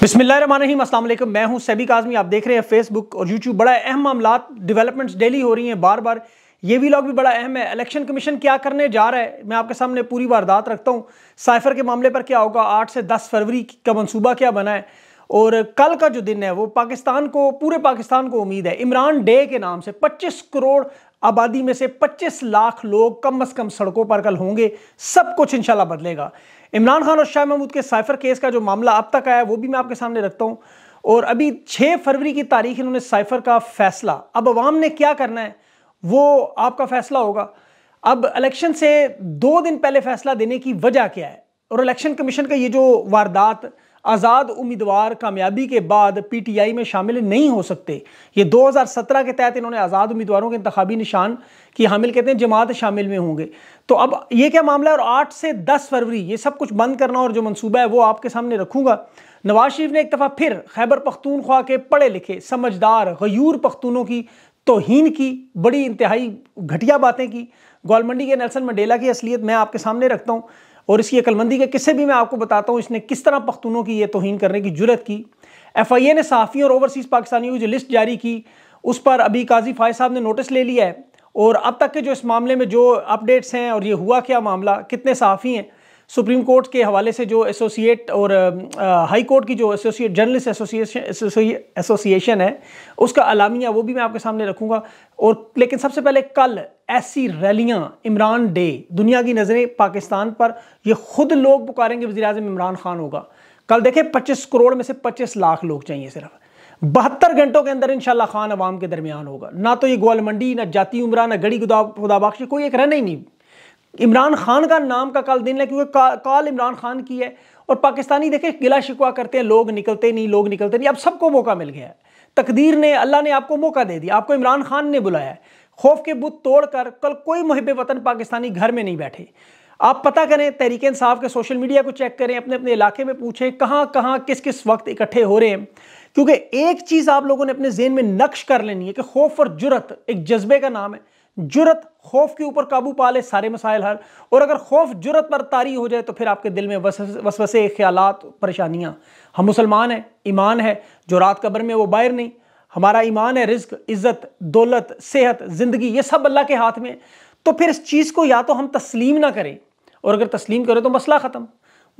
बिस्मिल्लाहिर्रहमानिर्रहीम, अस्सलाम वालेकुम। मैं हूं सबी काज़मी, आप देख रहे हैं फेसबुक और यूट्यूब। बड़ा अहम मामलात, डेवलपमेंट्स डेली हो रही हैं, बार बार। ये व्लॉग भी बड़ा अहम है। इलेक्शन कमीशन क्या करने जा रहा है, मैं आपके सामने पूरी वारदात रखता हूं। साइफर के मामले पर क्या होगा, 8 से 10 फरवरी का मंसूबा क्या बना है, और कल का जो दिन है वो पाकिस्तान को, पूरे पाकिस्तान को उम्मीद है इमरान डे के नाम से। 25 करोड़ आबादी में से 25 लाख लोग कम अज़ कम सड़कों पर कल होंगे। सब कुछ इंशाल्लाह बदलेगा। इमरान खान और शाह महमूद के साइफर केस का जो मामला अब तक आया है वो भी मैं आपके सामने रखता हूँ। और अभी 6 फरवरी की तारीख इन्होंने साइफर का फैसला, अब अवाम ने क्या करना है वो आपका फैसला होगा। अब इलेक्शन से 2 दिन पहले फैसला देने की वजह क्या है, और इलेक्शन कमीशन का ये जो वारदात, आज़ाद उम्मीदवार कामयाबी के बाद पीटीआई में शामिल नहीं हो सकते, ये 2017 के तहत इन्होंने आज़ाद उम्मीदवारों के इंतखाबी निशान की हामिल कहते हैं, जमात शामिल में होंगे। तो अब ये क्या मामला है, और 8 से 10 फरवरी ये सब कुछ बंद करना और जो मंसूबा है वो आपके सामने रखूँगा। नवाज शरीफ ने एक दफ़ा फिर खैबर पख्तूनख्वा के पढ़े लिखे, समझदार, गयूर पख्तूनों की तौहीन की, बड़ी इंतहाई घटिया बातें की। गोलमंडी के नेल्सन मंडेला की असलियत मैं आपके सामने रखता हूँ, और इसकी अकलमंदी के किस्से भी मैं आपको बताता हूँ, इसने किस तरह पख्तूनों की ये तौहीन करने की जुरत की। FIA ने सहाफ़ियों और ओवरसीज़ पाकिस्तानियों की जो लिस्ट जारी की उस पर अभी काजी फ़ाएज़ साहब ने नोटिस ले लिया है, और अब तक के जो इस मामले में जो अपडेट्स हैं और ये हुआ क्या मामला, कितने सहाफ़ी हैं। सुप्रीम कोर्ट के हवाले से जो एसोसिएट और हाई कोर्ट की जो एसोसिएट जर्नलिस्ट एसोसिएशन है उसका अलामिया, वो भी मैं आपके सामने रखूँगा। और लेकिन सबसे पहले कल ऐसी रैलियाँ, इमरान डे, दुनिया की नज़रें पाकिस्तान पर, ये खुद लोग पुकारेंगे वज़ीर-ए-आज़म इमरान खान होगा। कल देखें 25 करोड़ में से 25 लाख लोग चाहिए, सिर्फ 72 घंटों के अंदर इंशाल्लाह खान अवाम के दरमियान होगा। ना तो ये ग्वालमंडी, ना जाती उमरा, ना गड़ी खुदाबख्शी, कोई एक रहना ही नहीं। इमरान खान का नाम का कल दिन है, क्योंकि कल इमरान खान की है। और पाकिस्तानी देखें गिला शिकवा करते हैं, लोग निकलते नहीं। अब सबको मौका मिल गया है, तकदीर ने, अल्लाह ने आपको मौका दे दिया, आपको इमरान खान ने बुलाया है। खौफ के बुत तोड़कर कल कोई मुहिब वतन पाकिस्तानी घर में नहीं बैठे। आप पता करें, तहरीक इंसाफ के सोशल मीडिया को चेक करें, अपने अपने इलाके में पूछें कहाँ कहाँ किस किस वक्त इकट्ठे हो रहे हैं। क्योंकि एक चीज़ आप लोगों ने अपने जहन में नक्श कर लेनी है कि खौफ और जुरत एक जज्बे का नाम है। जुरत खौफ के ऊपर काबू पा ले, सारे मसाइल हल। और अगर खौफ जुरत पर तारी हो जाए तो फिर आपके दिल में वसवसे, ख्यालात, परेशानियाँ। हम मुसलमान हैं, ईमान है, जो रात कब्र में वो बाहर नहीं। हमारा ईमान है, रिज्क, इज़्ज़त, दौलत, सेहत, ज़िंदगी, ये सब अल्लाह के हाथ में। तो फिर इस चीज़ को या तो हम तस्लीम ना करें, और अगर तस्लीम करें तो मसला ख़त्म।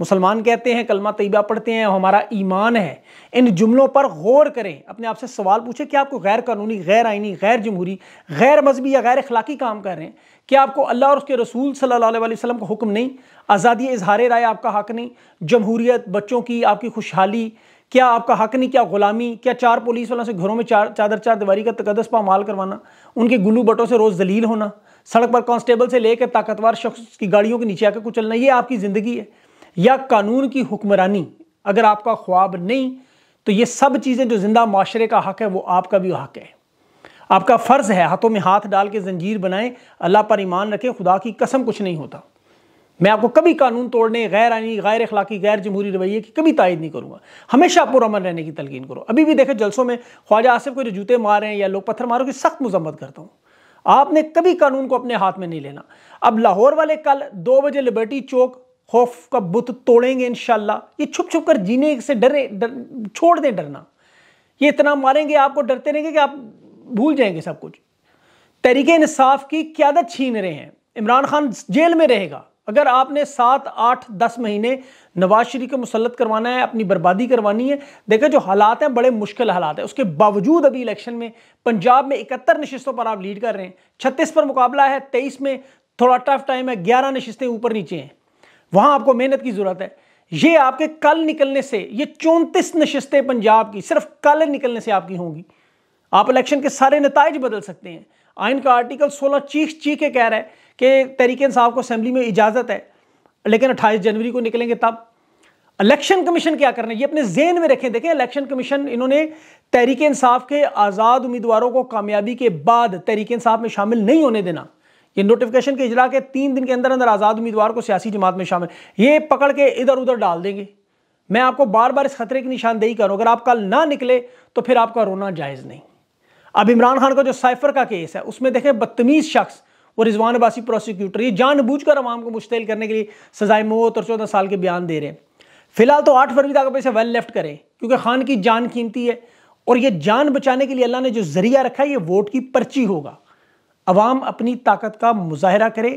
मुसलमान कहते हैं, कलमा तैयबा पढ़ते हैं, हमारा ईमान है। इन जुमलों पर गौर करें, अपने आप से सवाल पूछें कि आपको गैर कानूनी, गैर आइनी, गैर जमहूरी, गैर मजहबी या गैर अखलाकी काम कर रहे हैं कि आपको अल्लाह और उसके रसूल सल्लल्लाहु अलैहि वसल्लम का हुक्म नहीं, आज़ादी इजहार राय आपका हक नहीं, जमहूरियत, बच्चों की आपकी खुशहाली क्या आपका हक नहीं, क्या ग़ुलामी, क्या 4 पुलिस वालों से घरों में चार दीवारी का तकदस पामाल करवाना, उनके गुलू बटों से रोज़ दलील होना, सड़क पर कांस्टेबल से लेकर ताकतवर शख्स की गाड़ियों के नीचे आकर कुचलना, ये आपकी ज़िंदगी है या कानून की हुक्मरानी अगर आपका ख्वाब नहीं, तो ये सब चीज़ें जो जिंदा माशरे का हक है वो आपका भी हक है, आपका फ़र्ज़ है। हाथों में हाथ डाल के जंजीर बनाएं, अल्लाह पर ईमान रखें, खुदा की कसम कुछ नहीं होता। मैं आपको कभी कानून तोड़ने, गैर आनी, गैर अखलाकी, गैर जमहूरी रवैये की कभी तायद नहीं करूँगा। हमेशा पुरअमन रहने की तलकीन करो। अभी भी देखें जल्सों में ख्वाजा आसिफ को जो जूते मार रहे हैं या लोग पत्थर मारो की सख्त मजम्मत करता हूँ। आपने कभी कानून को अपने हाथ में नहीं लेना। अब लाहौर वाले कल 2 बजे लिबर्टी चौक खौफ का बुत तोड़ेंगे इंशाल्लाह। ये छुप छुप कर जीने से छोड़ दें डरना। ये इतना मारेंगे आपको, डरते रहेंगे कि आप भूल जाएंगे सब कुछ। तहरीके इंसाफ की क़यादत छीन रहे हैं, इमरान खान जेल में रहेगा। अगर आपने 7, 8, 10 महीने नवाज शरीफ को मुसल्लत करवाना है, अपनी बर्बादी करवानी है, देखा जो हालात हैं बड़े मुश्किल हालात हैं, उसके बावजूद अभी इलेक्शन में पंजाब में 71 नशिस्तों पर आप लीड कर रहे हैं। 36 पर मुकाबला है, 23 में थोड़ा टफ टाइम है, 11 नशिस्तें ऊपर नीचे हैं, वहाँ आपको मेहनत की ज़रूरत है। ये आपके कल निकलने से ये 34 नशिस्तें पंजाब की सिर्फ कल निकलने से आपकी होंगी। आप इलेक्शन के सारे नताइज बदल सकते हैं। आइन का आर्टिकल 16 चीख के कह रहा है कि तहरीक इंसाफ को असेंबली में इजाज़त है, लेकिन 28 जनवरी को निकलेंगे तब। इलेक्शन कमीशन क्या करना है ये अपने जहन में रखें। देखें इलेक्शन कमीशन, इन्होंने तहरीक इंसाफ के आज़ाद उम्मीदवारों को कामयाबी के बाद तहरीक इंसाफ में शामिल नहीं होने देना। ये नोटिफिकेशन के इजला के 3 दिन के अंदर अंदर आज़ाद उम्मीदवार को सियासी जमात में शामिल, ये पकड़ के इधर उधर डाल देंगे। मैं आपको बार बार इस खतरे की निशानदेही करूँ, अगर आप कल ना निकले तो फिर आपका रोना जायज़ नहीं। अब इमरान खान का जो साइफर का केस है उसमें देखें बदतमीज़ शख्स वो रिजवान अब्बासी प्रोसिक्यूटर, ये जानबूझकर आवाम को मुश्तिल करने के लिए सजाए मौत और 14 साल के बयान दे रहे हैं। फिलहाल तो 8 फरवरी तक आप इसे वेल लेफ्ट करें, क्योंकि खान की जान कीमती है और ये जान बचाने के लिए अल्लाह ने जो जरिया रखा है ये वोट की पर्ची होगा। अवाम अपनी ताकत का मुजाहरा करे,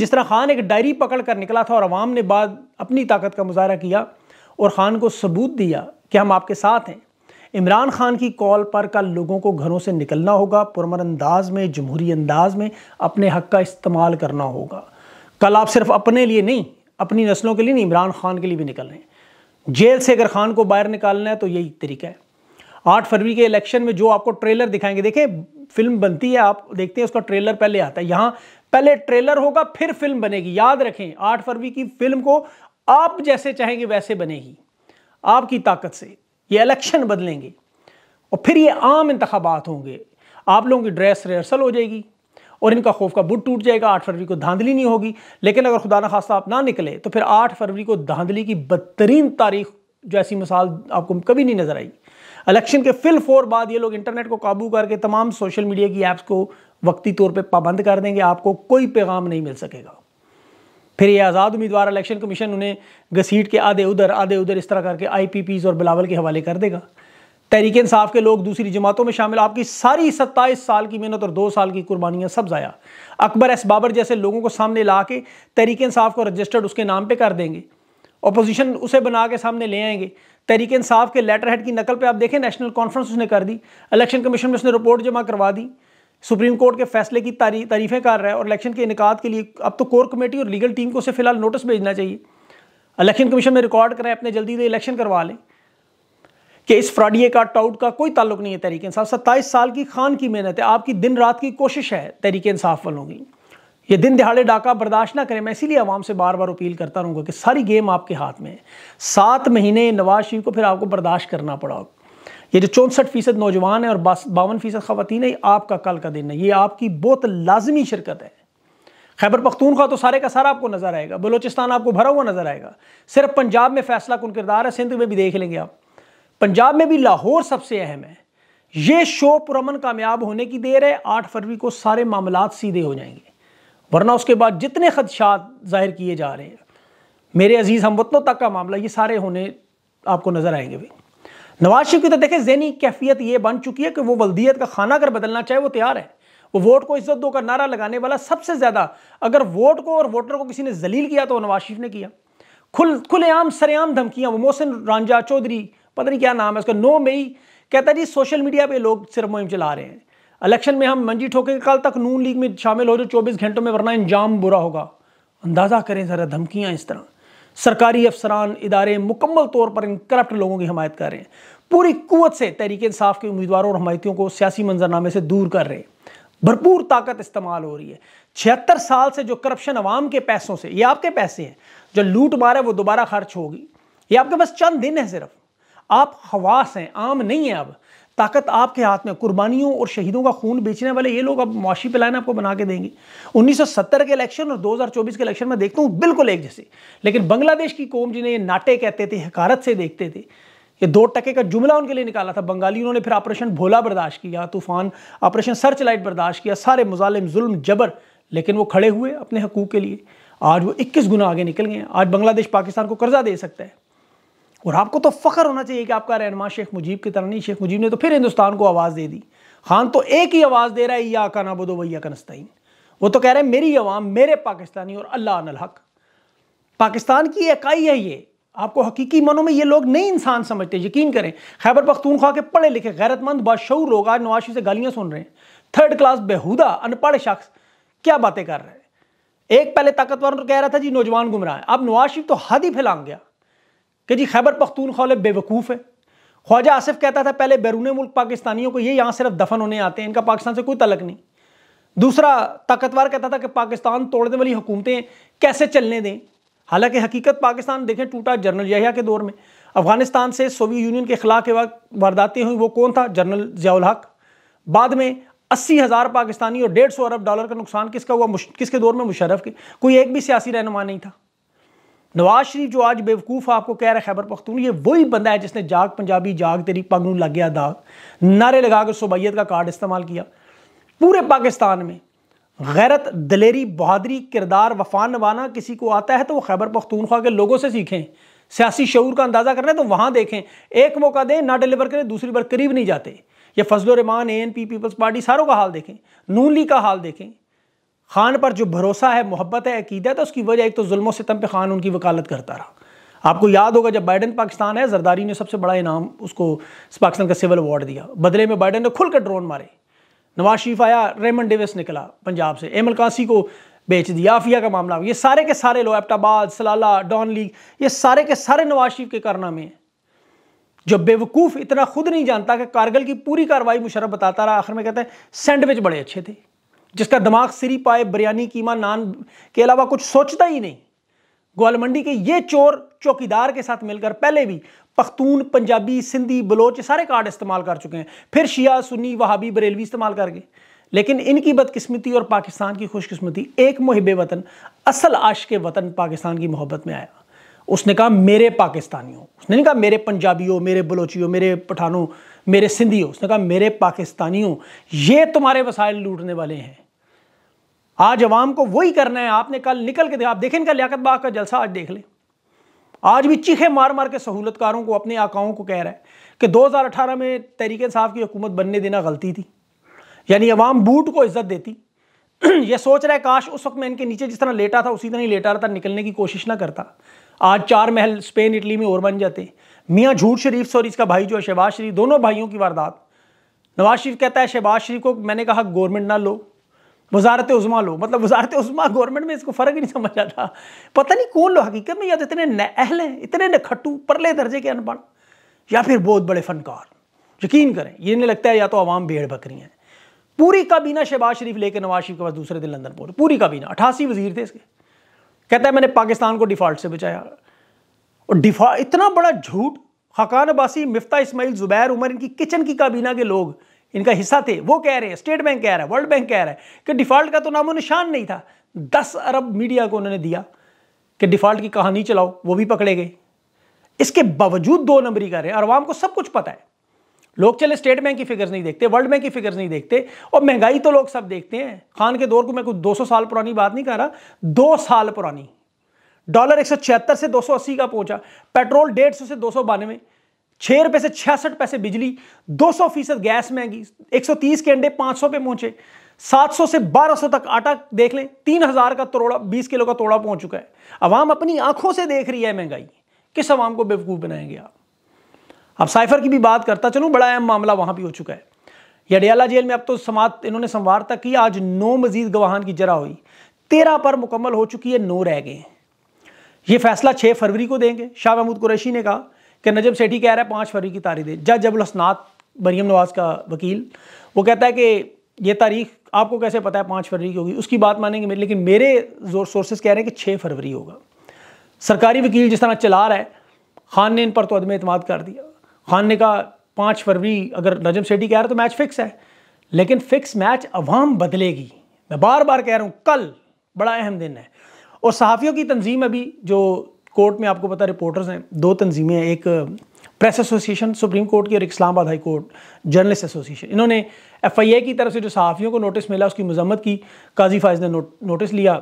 जिस तरह खान एक डायरी पकड़ कर निकला था और अवाम ने बाद अपनी ताकत का मुजाहरा किया और ख़ान को सबूत दिया कि हम आपके साथ हैं। इमरान खान की कॉल पर कल लोगों को घरों से निकलना होगा, पुरमन अंदाज में, जमहूरी अंदाज में अपने हक़ का इस्तेमाल करना होगा। कल आप सिर्फ अपने लिए नहीं, अपनी नस्लों के लिए नहीं, इमरान खान के लिए भी निकल रहे हैं। जेल से अगर खान को बाहर निकालना है तो यही तरीका है। 8 फरवरी के इलेक्शन में जो आपको ट्रेलर दिखाएंगे, देखें फिल्म बनती है, आप देखते हैं उसका ट्रेलर पहले आता है, यहाँ पहले ट्रेलर होगा फिर फिल्म बनेगी। याद रखें 8 फरवरी की फिल्म को आप जैसे चाहेंगे वैसे बनेगी, आपकी ताकत से। ये इलेक्शन बदलेंगे और फिर ये आम इंतखाबात होंगे। आप लोगों की ड्रेस रिहर्सल हो जाएगी और इनका खौफ का बुट टूट जाएगा। 8 फरवरी को धांधली नहीं होगी, लेकिन अगर खुदा न खास्ता आप ना निकले तो फिर 8 फरवरी को धांधली की बदतरीन तारीख, जैसी मिसाल आपको कभी नहीं नजर आई। इलेक्शन के फिल फोर बाद ये लोग इंटरनेट को काबू करके तमाम सोशल मीडिया की ऐप्स को वक्ती तौर पर पाबंद कर देंगे, आपको कोई पैगाम नहीं मिल सकेगा। फिर ये आज़ाद उम्मीदवार इलेक्शन कमीशन उन्हें घसीट के आधे उधर इस तरह करके IPPs और बिलावल के हवाले कर देगा। तहरीक इंसाफ के लोग दूसरी जमातों में शामिल, आपकी सारी 27 साल की मेहनत और 2 साल की कुर्बानियाँ सब ज़ाया। अकबर एस बाबर जैसे लोगों को सामने ला के तहरीक इंसाफ को रजिस्टर्ड उसके नाम पर कर देंगे, अपोजिशन उसे बना के सामने ले आएंगे। तहरीक इंसाफ के लेटर हेड की नकल पर आप देखें, नेशनल कॉन्फ्रेंस उसने कर दी, इलेक्शन कमीशन में उसने रिपोर्ट जमा करवा दी, सुप्रीम कोर्ट के फैसले की तारीफें कर रहा है और इलेक्शन के इनकाद के लिए अब तो कोर कमेटी और लीगल टीम को उसे फिलहाल नोटिस भेजना चाहिए। इलेक्शन कमीशन में रिकॉर्ड कराएं, अपने जल्दी से इलेक्शन करवा लें कि इस फ्राडिये का टाउट का कोई ताल्लुक नहीं है तहरीक इंसाफ। 27 साल की खान की मेहनत है, आपकी दिन रात की कोशिश है तहरीक इंसाफ वालों की। ये दिन दिहाड़े डाका बर्दाश्त ना करें। मैं इसीलिए आवाम से बार बार अपील करता रहूँगा कि सारी गेम आपके हाथ में है। 7 महीने नवाज शरीफ को फिर आपको बर्दाश्त करना पड़ा। ये जो 64% नौजवान है और 52% खवातीन है, आपका कल का दिन है, ये आपकी बहुत लाजमी शिरकत है। खैबर पख्तूनख्वा तो सारे का सारा आपको नजर आएगा, बलोचिस्तान आपको भरा हुआ नजर आएगा। सिर्फ पंजाब में फैसला कुन किरदार है, सिंध में भी देख लेंगे आप, पंजाब में भी लाहौर सबसे अहम है। ये शो पुरमन कामयाब होने की देर है। 8 फरवरी को सारे मामलात सीधे हो जाएंगे, वरना उसके बाद जितने खदशात जाहिर किए जा रहे हैं, मेरे अजीज़ हमवतनों तक का मामला, ये सारे होने आपको नजर आएंगे। भाई नवाज शरीफ की तो देखें ज़हनी कैफियत ये बन चुकी है कि वो वल्दियत का खाना अगर बदलना चाहे वो तैयार है। वो वोट को इज्जत दो का नारा लगाने वाला सबसे ज़्यादा, अगर वोट को और वोटर को किसी ने जलील किया तो वो नवाज शरीफ ने किया। खुलेआम सरेआम धमकियाँ, वो मोहसिन रांझा चौधरी, पता नहीं क्या नाम है उसका, 9 मई कहता जी सोशल मीडिया पर लोग सिर्फ मुहिम चला रहे हैं, इलेक्शन में हम मंजी ठोके, कल तक नून लीग में शामिल हो जो 24 घंटों में, वरना इंजाम बुरा होगा। अंदाज़ा करें ज़रा, धमकियाँ इस तरह, सरकारी अफसरान इदारे मुकम्मल तौर पर इन करप्ट लोगों की हमायत कर रहे हैं, पूरी कुवत से तहरीक इंसाफ के उम्मीदवारों और हमायतियों को सियासी मंजरनामे से दूर कर रहे हैं। भरपूर ताकत इस्तेमाल हो रही है। 76 साल से जो करप्शन अवाम के पैसों से, ये आपके पैसे हैं, जो लूट मारा है वो दोबारा खर्च होगी। ये आपके पास चंद दिन है सिर्फ, आप खवास हैं, आम नहीं है। अब ताकत आपके हाथ में, कुर्बानियों और शहीदों का खून बेचने वाले ये लोग अब मुआशी प्लान आपको बना के देंगे। 1970 के इलेक्शन और 2024 के इलेक्शन में देखता हूँ बिल्कुल एक जैसे, लेकिन बांग्लादेश की कौम जिन्हें ये नाटे कहते थे, हकारत से देखते थे, ये 2 टके का जुमला उनके लिए निकाला था बंगालियों ने। फिर ऑपरेशन भोला बर्दाश्त किया, तूफान ऑपरेशन सर्च लाइट बर्दाश्त किया, सारे मुजालिम जुल्म जबर, लेकिन वो खड़े हुए अपने हकूक़ के लिए। आज वो 21 गुना आगे निकल गए। आज बांग्लादेश पाकिस्तान को कर्जा दे सकता है और आपको तो फ़ख्र होना चाहिए कि आपका रहनुमा शेख मुजीब की तरह नहीं। शेख मुजीब ने तो फिर हिंदुस्तान को आवाज़ दे दी, खान तो एक ही आवाज़ दे रहा है, या का नाबुदो वैया का नस्ताइन। वो तो कह रहे हैं मेरी अवाम, मेरे पाकिस्तानी और अल्लाह अनल हक, पाकिस्तान की इकाई है ये। आपको हकीकी मनों में ये लोग नहीं इंसान समझते, यकीन करें। खैबर पख्तूनख्वा के पढ़े लिखे गैरतमंद बाशऊर लोग आज नवाज शरीफ से गालियाँ सुन रहे हैं। थर्ड क्लास बेहूदा अनपढ़ शख्स क्या बातें कर रहे हैं। एक पहले ताकतवर कह रहा था जी नौजवान गुमराह है, अब नवाज शरीफ तो हद ही फैला गया कि जी खैबर पख्तूनख्वा वाले बेवकूफ़ है। ख्वाजा आसिफ कहता था पहले बैरून मुल्क पाकिस्तानियों को, ये यहाँ सिर्फ दफन होने आते हैं, इनका पाकिस्तान से कोई तलक नहीं। दूसरा ताकतवर कहता था कि पाकिस्तान तोड़ने वाली हुकूमतें कैसे चलने दें, हालांकि हकीकत पाकिस्तान देखें टूटा जनरल याह्या के दौर में। अफगानिस्तान से सोवियत यूनियन के खिलाफ के वक्त वारदातें हुई, वो कौन था? जनरल जिया उलहक। बाद में 80,000 पाकिस्तानी और $150 अरब का नुकसान किसका हुआ? किसके दौर में? मुशरफ के। कोई एक भी सियासी रहनुमा नहीं था। नवाज शरीफ जो आज बेवकूफ़ आपको कह रहा है खैबर पख्तून, ये वही बंदा है जिसने जाग पंजाबी जाग तेरी पग नूं लग गया दाग नारे लगाकर सुबैयत का कार्ड इस्तेमाल किया। पूरे पाकिस्तान में गैरत, दिलेरी, बहादरी, किरदार, वफा नवाना किसी को आता है तो वो खैबर पख्तूनख्वा के लोगों से सीखें। सियासी शऊर का अंदाज़ा करना है तो वहाँ देखें। एक मौका दें, ना डिलीवर करें, दूसरी बार करीब नहीं जाते। ये Fazlur Rahman, ANP, People's Party, सारों का हाल देखें, नून लीग का हाल देखें। खान पर जो भरोसा है, मोहब्बत है, अकीदत है, उसकी वजह एक तो जुल्म सितम पे खान उनकी वकालत करता रहा। आपको याद होगा जब बाइडन पाकिस्तान है, जरदारी ने सबसे बड़ा इनाम उसको पाकिस्तान का सिविल अवार्ड दिया, बदले में बाइडन ने खुलकर ड्रोन मारे। नवाज शरीफ आया, रेमन डेविस निकला पंजाब से, एमल कासी को बेच दिया, आफिया का मामला, ये सारे के सारे लो एबटाबाद, सलाला, डॉन लीग, ये सारे के सारे नवाज शरीफ के कारनामे हैं। जो बेवकूफ़ इतना खुद नहीं जानता कि कारगिल की पूरी कार्रवाई मुशरफ बताता रहा, आखिर में कहता है सैंडविच बड़े अच्छे थे, जिसका दिमाग सिरी पाए, बिरयानी, कीमा, नान के अलावा कुछ सोचता ही नहीं। ग्वालमंडी के ये चोर चौकीदार के साथ मिलकर पहले भी पख्तून, पंजाबी, सिंधी, बलोच सारे कार्ड इस्तेमाल कर चुके हैं, फिर शिया, सुन्नी, वहाबी, बरेलवी इस्तेमाल करके। लेकिन इनकी बदकिस्मती और पाकिस्तान की खुशकिस्मती, एक मुहिब वतन, असल आशिक वतन पाकिस्तान की मोहब्बत में आया। उसने कहा मेरे पाकिस्तानियों, उसने नहीं कहा मेरे पंजाबियों, मेरे बलोचियों, मेरे पठानों, मेरे सिंधियों, उसने कहा मेरे पाकिस्तानियों, ये तुम्हारे वसाइल लूटने वाले हैं। आज अवाम को वही करना है। आपने कल निकल के देखा, आप देखें इनका लियाकत बाग का जलसा आज देख लें, आज भी चीखे मार मार के सहूलतकारों को, अपने आकाओं को कह रहा है कि 2018 में तहरीक इंसाफ की हुकूमत बनने देना गलती थी, यानी अवाम बूट को इज्जत देती। ये सोच रहा है काश उस वक्त मैं इनके नीचे जिस तरह लेटा था उसी तरह ही लेटा रहता, निकलने की कोशिश ना करता, आज 4 महल स्पेन, इटली में और बन जाते। मियाँ झूठ शरीफ और इसका भाई जो है शहबाज शरीफ, दोनों भाइयों की वारदात। नवाज शरीफ कहता है शहबाज शरीफ को मैंने कहा गवर्नमेंट ना लो, वजारत उज़्मा लो, मतलब वजारत उज़्मा गवर्नमेंट में, इसको फ़र्क ही नहीं समझ आता। पता नहीं कौन लो हकीकत में, या तो इतने नअहल हैं, इतने नखट्टू, परले दर्जे के अनपढ़, या फिर बहुत बड़े फ़नकार। यकीन करें, ये नहीं लगता है या तो आवाम भेड़ बकरी हैं। पूरी काबीना शहबाज शरीफ लेकर नवाज शरीफ के पास दूसरे दिन लंदन पहुंचे, पूरी काबीना, 88 वज़ीर थे इसके। कहता है मैंने पाकिस्तान को डिफ़ॉल्ट से बचाया, और डिफॉल्ट इतना बड़ा झूठ। खाकान अब्बासी, मिफ्ता इस्माइल, ज़ुबैर उमर, इनकी किचन की काबीना के लोग इनका हिस्सा थे। वो कह रहे हैं, स्टेट बैंक कह रहा है, वर्ल्ड बैंक कह रहा है कि डिफ़ॉल्ट का तो नामो निशान नहीं था। 10 अरब मीडिया को उन्होंने दिया कि डिफ़ॉल्ट की कहानी चलाओ, वो भी पकड़े गए। इसके बावजूद 2 नंबरी कर रहे हैं, और आवाम को सब कुछ पता है। लोग चले स्टेट बैंक की फिगर्स नहीं देखते, वर्ल्ड बैंक की फिगर्स नहीं देखते, और महंगाई तो लोग सब देखते हैं। खान के दौर को मैं कुछ 200 साल पुरानी बात नहीं कर रहा, 2 साल पुरानी। डॉलर 176 से 280 का पहुंचा, पेट्रोल 150 से 292, 6 रुपये से 66 पैसे बिजली, 200% गैस महंगी, 130 के अंडे 500 पे पहुंचे, 700 से 1200 तक आटा देख लें, 3000 का तोड़ा, 20 किलो का तोड़ा पहुंच चुका है। अवाम अपनी आंखों से देख रही है महंगाई, किस अवाम को बेवकूफ़ बनाएंगे आप। अब साइफर की भी बात करता चलूँ, बड़ा अहम मामला वहाँ भी हो चुका है। यडियाला जेल में अब तो समात इन्होंने सोमवार तक की, आज 9 मजीद गवाहान की जरा हुई, 13 पर मुकम्मल हो चुकी है, 9 रह गए। ये फैसला 6 फरवरी को देंगे। शाह महमूद कुरैशी ने कहा कि नजम सेठी कह रहा है 5 फरवरी की तारीख दे। जज अबुलहसनात, मरियम नवाज़ का वकील, वो कहता है कि ये तारीख आपको कैसे पता है 5 फरवरी की होगी, उसकी बात मानेंगे, लेकिन मेरे सोर्सेस कह रहे हैं कि 6 फरवरी होगा। सरकारी वकील जिस तरह चला रहा है, खान ने इन पर तो अदम एतमाद कर दिया। खान ने कहा 5 फरवरी अगर नजम सेठी कह रहा है तो मैच फिक्स है, लेकिन फिक्स मैच अवाम बदलेगी। मैं बार बार कह रहा हूँ, कल बड़ा अहम दिन है। और सहाफ़ियों की तंजीम अभी जो कोर्ट में, आपको पता है रिपोर्टर्स हैं, 2 तंजीमें हैं, एक प्रेस एसोसिएशन सुप्रीम कोर्ट की और Islamabad high court journalist association. इन्होंने FIA की तरफ से जो सहाफ़ियों को नोटिस मिला उसकी मजम्मत की। काजी फ़ाएज़ ने नोटिस लिया,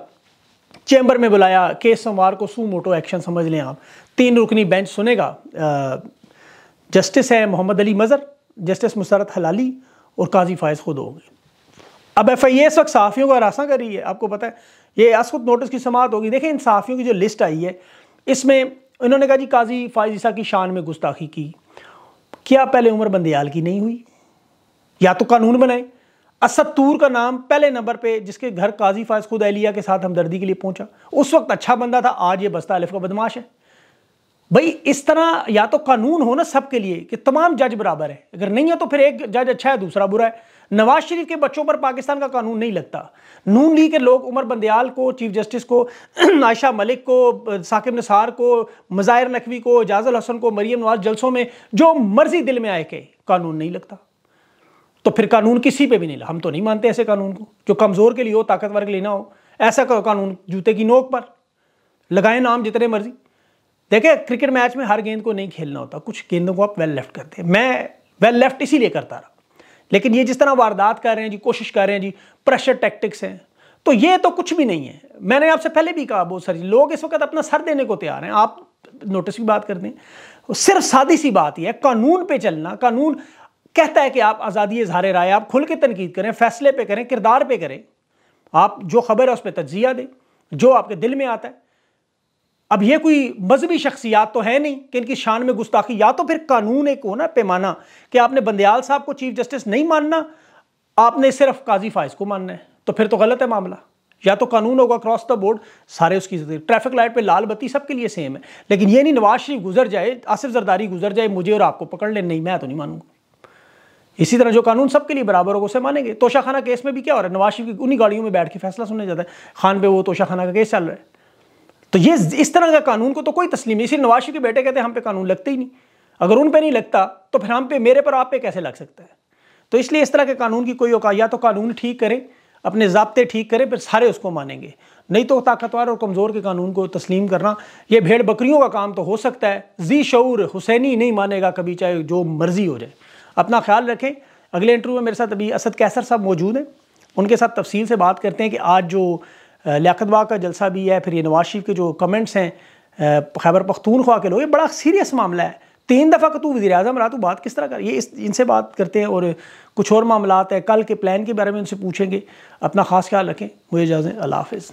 चैम्बर में बुलाया, केस सोमवार को सू मोटो एक्शन समझ लें आप। 3 रुकनी बेंच सुनेगा। जस्टिस हैं मोहम्मद अली मज़र, जस्टिस मुसरत हल अली और काजी फ़ाएज़ खुद होंगे। अब FIA इस वक्त सहाफ़ियों का हरासा कर रही है, आपको पता है। ये असद नोटिस की समाअत होगी। देखें इन सहाफ़ियों की जो लिस्ट आई है, इसमें इन्होंने कहा जी काजी फ़ाएज़ की शान में गुस्ताखी की। क्या पहले उमर बंदयाल की नहीं हुई? या तो कानून बनाए। असद तूर का नाम पहले नंबर पे, जिसके घर काजी फ़ाएज़ खुद एहलिया के साथ हमदर्दी के लिए पहुंचा, उस वक्त अच्छा बंदा था, आज ये बस्ता अलिफ का बदमाश है। भाई इस तरह या तो कानून हो ना सबके लिए कि तमाम जज बराबर है, अगर नहीं हो तो फिर एक जज अच्छा है दूसरा बुरा है। नवाज शरीफ के बच्चों पर पाकिस्तान का कानून नहीं लगता। नून लीग के लोग उमर बंदयाल को, चीफ जस्टिस को, आयशा मलिक को, साकिब नसार को, मज़ाहर नकवी को, जाजल हसन को, मरियम नवाज़ जलसों में जो मर्जी दिल में आए के कानून नहीं लगता, तो फिर कानून किसी पर भी नहीं लगा। हम तो नहीं मानते ऐसे कानून को जो कमज़ोर के लिए हो, ताकतवर के लिए ना हो। ऐसा कानून जूते की नोक पर लगाए, नाम जितने मर्जी। देखिए क्रिकेट मैच में हर गेंद को नहीं खेलना होता, कुछ गेंदों को आप वेल लेफ्ट करते हैं। मैं वेल लेफ्ट इसीलिए करता रहा, लेकिन ये जिस तरह वारदात कर रहे हैं जी, कोशिश कर रहे हैं जी, प्रेशर टैक्टिक्स हैं, तो ये तो कुछ भी नहीं है। मैंने आपसे पहले भी कहा, बहुत सारे लोग इस वक्त अपना सर देने को तैयार हैं। आप नोटिस की बात करते हैं। सिर्फ सादी सी बात यह है, कानून पे चलना, कानून कहता है कि आप आज़ादी इजहार राय, आप खुल के तनकीद करें, फैसले पे करें, किरदार पे करें, आप जो खबर है उस पर तज्जिया दें, जो आपके दिल में आता है। अब ये कोई मजहबी शख्सियात तो है नहीं कि इनकी शान में गुस्ताखी, या तो फिर कानून एक हो ना पैमाना कि आपने बंदयाल साहब को चीफ जस्टिस नहीं मानना, आपने सिर्फ काजी फ़ाएज़ को मानना है, तो फिर तो गलत है मामला। या तो कानून होगा क्रॉस द बोर्ड सारे उसकी, ट्रैफिक लाइट पे लाल बत्ती सबके लिए सेम है, लेकिन ये नहीं नवाज शरीफ गुजर जाए, आसिफ जरदारी गुजर जाए, मुझे और आपको पकड़ ले, नहीं मैं तो नहीं मानूंगा। इसी तरह जो कानून सबके लिए बराबर होगा उसे मानेंगे। तोशाखाना केस में भी क्या हो रहा है, नवाज शरीफ की उन्हीं गाड़ियों में बैठ के फैसला सुने जाता है, खान पे वो तोशाखाना का केस चल रहा है। तो ये इस तरह का कानून को तो कोई तस्लीम नहीं। इसी नवाज शरीफ के बेटे कहते हैं हम पे कानून लगते ही नहीं, अगर उन पे नहीं लगता तो फिर हम पे, मेरे पर आप पे कैसे लग सकता है। तो इसलिए इस तरह के कानून की कोई औकात, या तो कानून ठीक करें, अपने ज़ाब्ते ठीक करें, फिर सारे उसको मानेंगे, नहीं तो ताकतवर और कमज़ोर के कानून को तस्लीम करना ये भेड़ बकरियों का काम तो हो सकता है। जी शऊर हुसैनी नहीं मानेगा कभी, चाहे जो मर्ज़ी हो जाए। अपना ख्याल रखें। अगले इंटरव्यू में मेरे साथ अभी असद कैसर साहब मौजूद हैं, उनके साथ तफसील से बात करते हैं कि आज जो लियाकत बाग का जलसा भी है, फिर ये नवाज शरीफ के जो कमेंट्स हैं खैबर पख्तूनख्वा के लोग, ये बड़ा सीरियस मामला है। 3 दफ़ा का तू वज़ीर-ए-आज़म रहा, तू बात किस तरह कर, ये इनसे बात करते हैं। और कुछ और मामलात हैं, कल के प्लान के बारे में उनसे पूछेंगे। अपना ख़ास ख्याल रखें, मुझे इजाज़त, अल्लाह हाफ़िज़।